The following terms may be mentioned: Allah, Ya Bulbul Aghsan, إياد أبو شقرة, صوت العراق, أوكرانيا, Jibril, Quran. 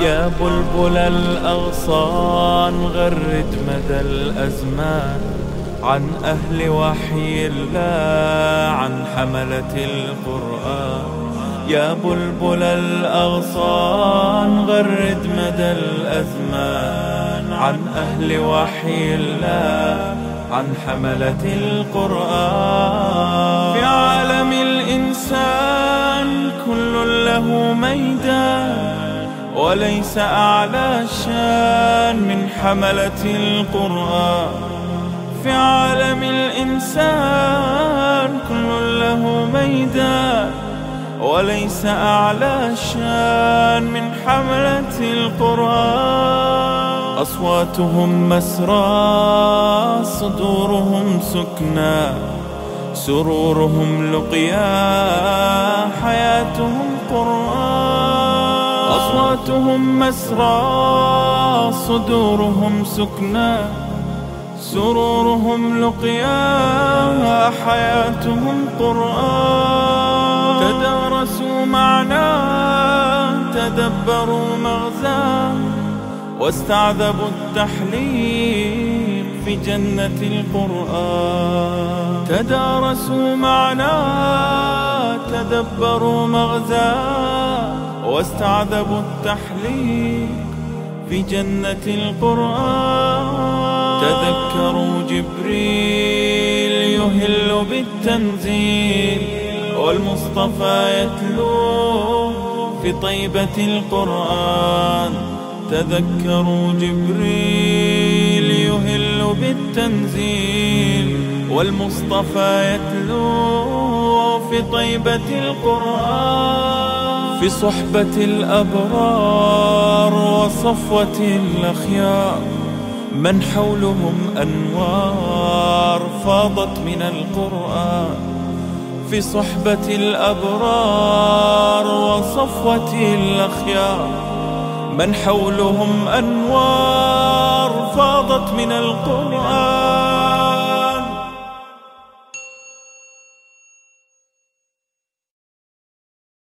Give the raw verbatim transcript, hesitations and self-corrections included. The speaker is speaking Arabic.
يا بلبل الأغصان غرد مدى الأزمان عن أهل وحي الله عن حملة القرآن. يا بلبل الأغصان غرد مدى الأزمان عن أهل وحي الله عن حملة القرآن. في عالم الإنسان كل له ميدان وليس أعلى شان من حملة القرآن. في عالم الإنسان كل له ميدان وليس أعلى شان من حملة القرآن. أصواتهم مسرى صدورهم سكنى سرورهم لقيا حياتهم قرآن. أصواتهم مسرى صدورهم سكنى سرورهم لقياها حياتهم قرآن. تدارسوا معناه تدبروا مغزاه واستعذبوا التحليق في جنة القرآن. تدارسوا معناه تدبروا مغزاه واستعذبوا التحليق في جنة القرآن. تذكروا جبريل يهل بالتنزيل والمصطفى يتلو في طيبة القرآن. تذكروا جبريل يهل بالتنزيل والمصطفى يتلو في طيبة القرآن. في صحبة الأبرار وصفوة الأخيار من حولهم أنوار فاضت من القرآن. في صحبة الأبرار وصفوة الأخيار من حولهم أنوار فاضت من القرآن.